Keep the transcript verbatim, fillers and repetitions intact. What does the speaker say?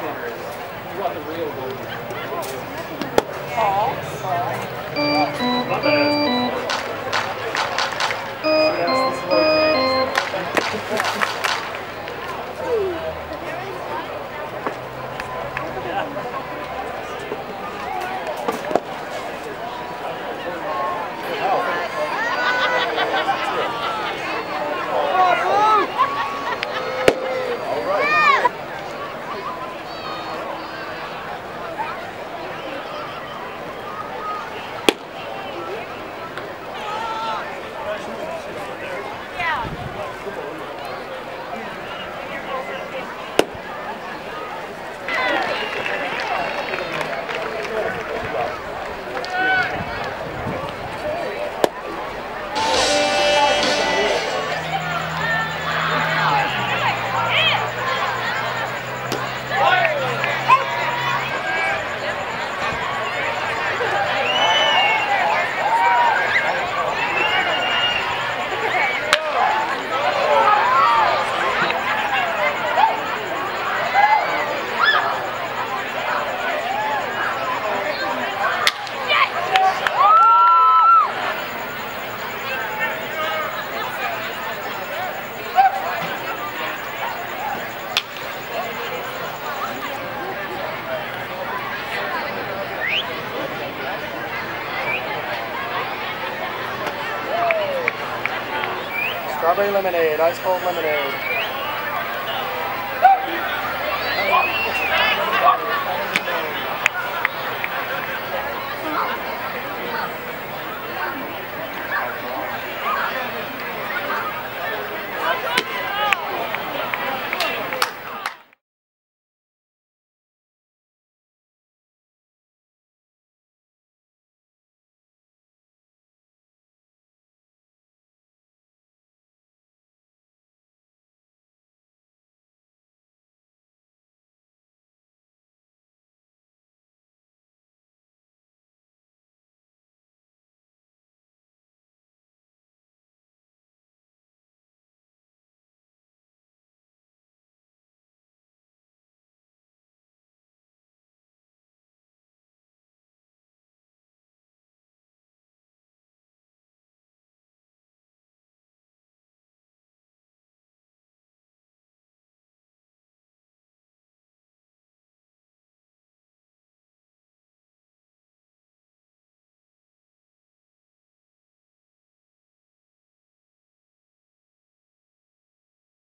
centers. You want the real goal. Paul. Strawberry lemonade, ice cold lemonade.